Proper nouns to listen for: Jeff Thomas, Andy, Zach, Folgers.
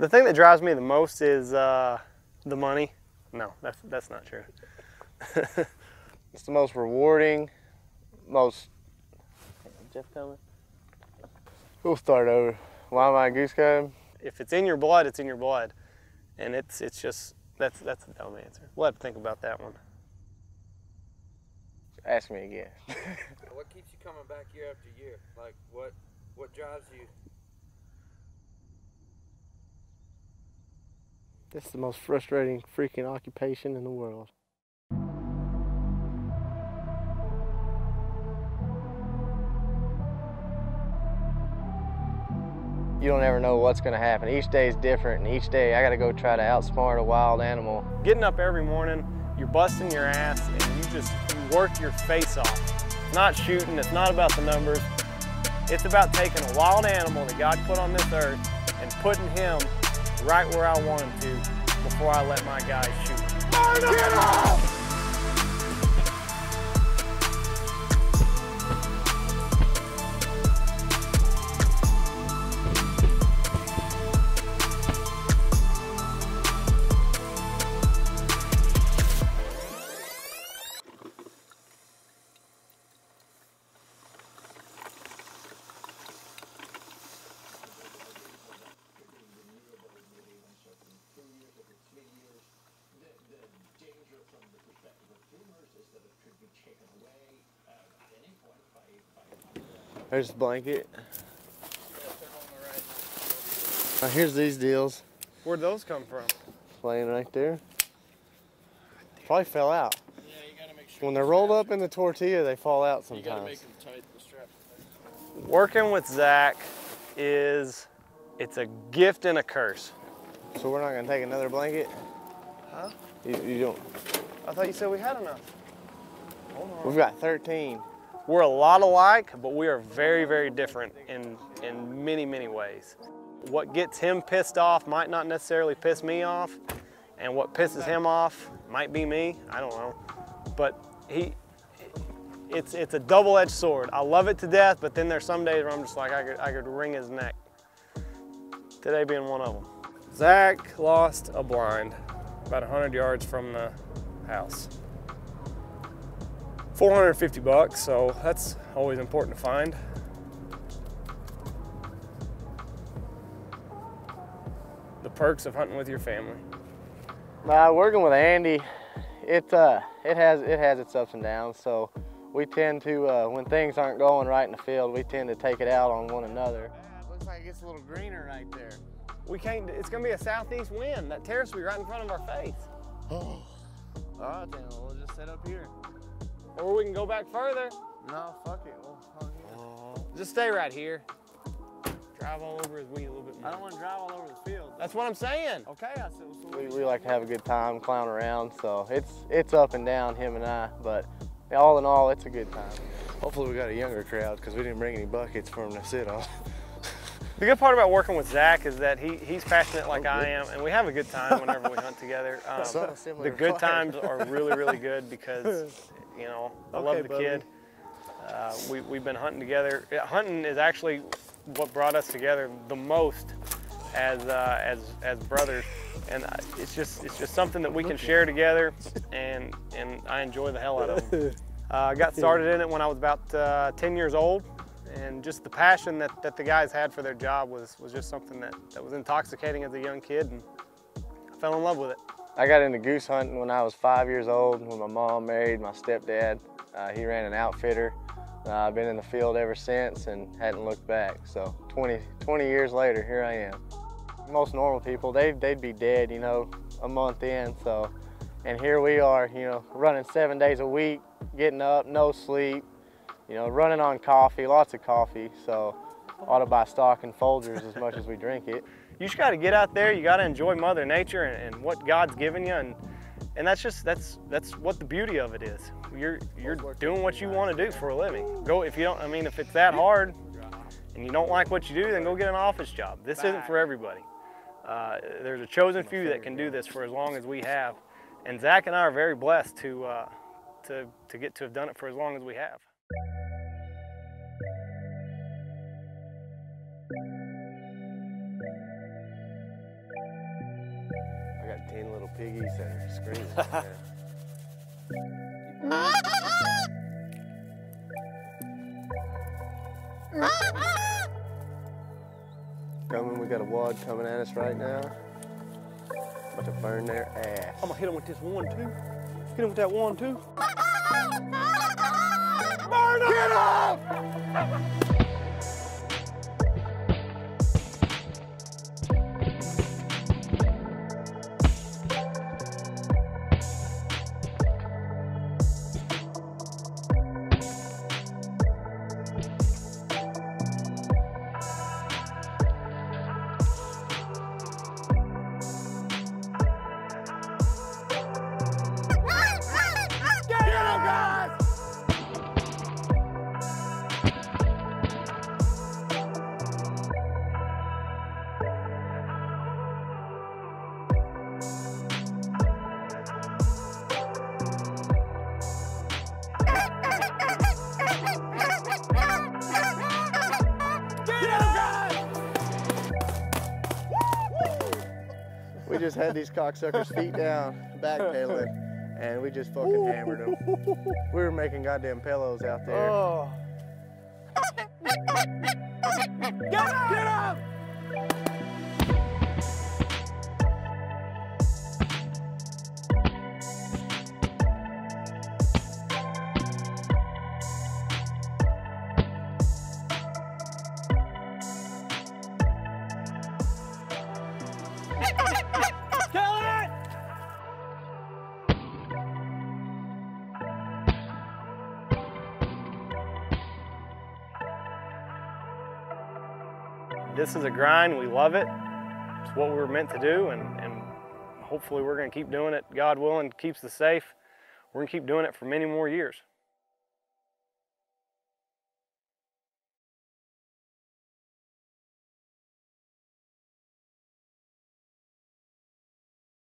The thing that drives me the most is the money. No, that's not true. It's the most rewarding, most... Jeff Thomas. We'll start over. Why am I a goose guy? If it's in your blood, it's in your blood. And it's just, that's a dumb answer. We'll have to think about that one. Ask me again. What keeps you coming back year after year? Like, what drives you? This is the most frustrating freaking occupation in the world. You don't ever know what's going to happen. Each day is different, and each day I got to go try to outsmart a wild animal. Getting up every morning, you're busting your ass, and you work your face off. It's not shooting, it's not about the numbers. It's about taking a wild animal that God put on this earth and putting him right where I want him to before I let my guys shoot. Get off! There's the blanket. Now here's these deals. Where'd those come from? Laying right there. Probably fell out. Yeah, you gotta make sure when they're rolled up in the tortilla, they fall out sometimes. You gotta make them tight, the strap. Working with Zach it's a gift and a curse. So we're not gonna take another blanket? Huh? You don't. I thought you said we had enough. Hold on. We've got 13. We're a lot alike, but we are very, very different in many, many ways. What gets him pissed off might not necessarily piss me off, and what pisses him off might be me, I don't know. But it's a double-edged sword. I love it to death, but then there's some days where I'm just like, I could wring his neck. Today being one of them. Zach lost a blind about 100 yards from the house. 450 bucks, so that's always important to find. The perks of hunting with your family. Working with Andy, it has its ups and downs. So we tend to, when things aren't going right in the field, we tend to take it out on one another. It looks like it gets a little greener right there. We can't. It's gonna be a southeast wind. That terrace will be right in front of our face. All right, then we'll just set up here. Or we can go back further. No, fuck it. We'll hang here. Just stay right here. Drive all over his weed a little bit more. I don't want to drive all over the field. That's what I'm saying. Okay, I said we like to have a good time, clown around, so it's up and down, him and I, but all in all, it's a good time. Hopefully we got a younger crowd because we didn't bring any buckets for him to sit on. The good part about working with Zach is that he's passionate like I am, and we have a good time whenever we hunt together. The good times are really, really good because, you know, I love the kid. We've been hunting together. Hunting is actually what brought us together the most as brothers, and it's just something that we can share together, and I enjoy the hell out of it. I got started in it when I was about 10 years old. And just the passion that the guys had for their job was just something that was intoxicating as a young kid, and I fell in love with it. I got into goose hunting when I was 5 years old, when my mom married my stepdad. He ran an outfitter. I've been in the field ever since and hadn't looked back. So 20 years later, here I am. Most normal people, they'd be dead, you know, a month in. So, and here we are, you know, running 7 days a week, getting up, no sleep, you know, running on coffee, lots of coffee, so ought to buy stock in Folgers as much as we drink it. You just gotta get out there, you gotta enjoy Mother Nature and what God's given you, and that's what the beauty of it is. You're doing what you wanna do for a living. Go, if you don't, I mean, if it's that hard and you don't like what you do, then go get an office job. This isn't for everybody. There's a chosen few that can do this for as long as we have, and Zach and I are very blessed to get to have done it for as long as we have. ain't little piggies that are screaming. Coming, we got a wad coming at us right now. About to burn their ass. I'm gonna hit them with this one too. Hit them with that one too. Burn them! Get off! We just had these cocksuckers feet down, backpedaling, and we just fucking hammered them. We were making goddamn pillows out there. Oh. Get up! Get up! This is a grind, we love it. It's what we were meant to do, and hopefully we're gonna keep doing it. God willing, keeps us safe. We're gonna keep doing it for many more years.